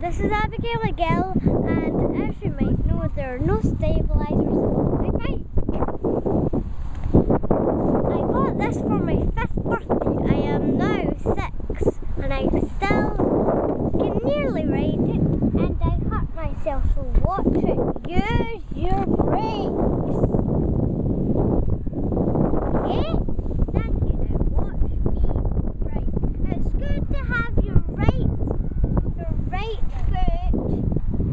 this is Abigail McGill, and as you might know, there are no stabilisers in my bike. I got this for my 5th birthday. I am now 6 and I still can nearly ride it, and I hurt myself, so watch it. Use your brakes. Yeah? Thank you. Now watch me ride. It's good to have your right foot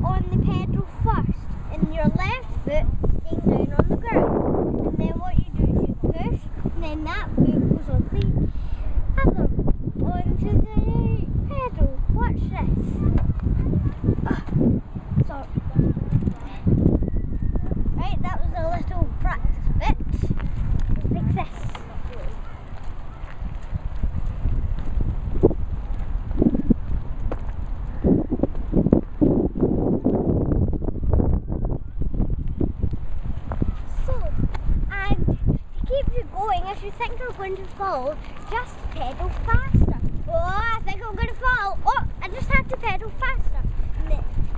on the pedal first and your left foot staying down on the ground, and then what you do is you push, and then that foot goes on the other onto the pedal. Watch this. Sorry. Right, that was a little practice bit, like this. If you think you're going to fall, just pedal faster. Oh, I think I'm going to fall. Oh, I just had to pedal faster.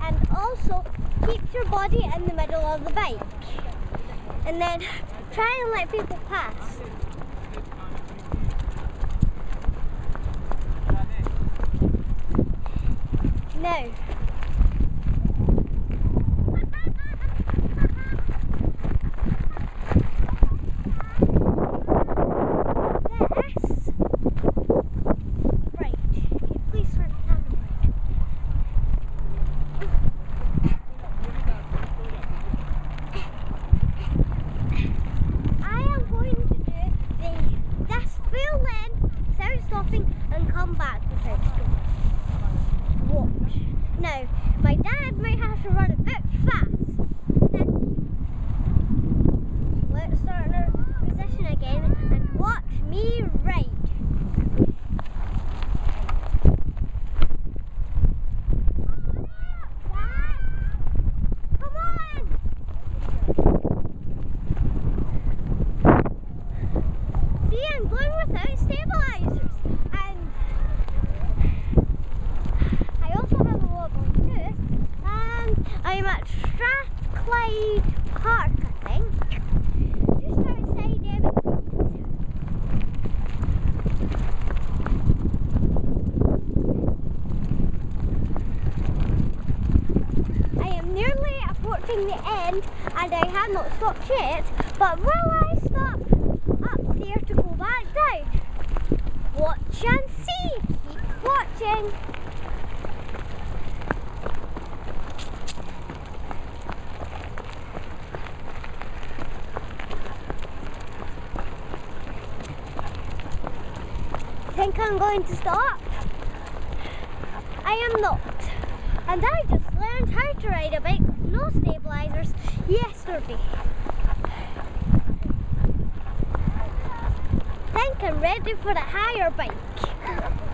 And also, keep your body in the middle of the bike. And then try and let people pass. Now, and come back without stopping. Watch. Now, my dad might have to run a bit fast. Then let's start in our position again and watch me ride. Come on! See, I'm going without stabilizers. I'm at Strathclyde Park, I think, just outside Abigail. I am nearly approaching the end, and I have not stopped yet, but will I stop up there to go back down? Watch and see! Keep watching! I think I'm going to stop. I am not. And I just learned how to ride a bike with no stabilisers yesterday. I think I'm ready for a higher bike.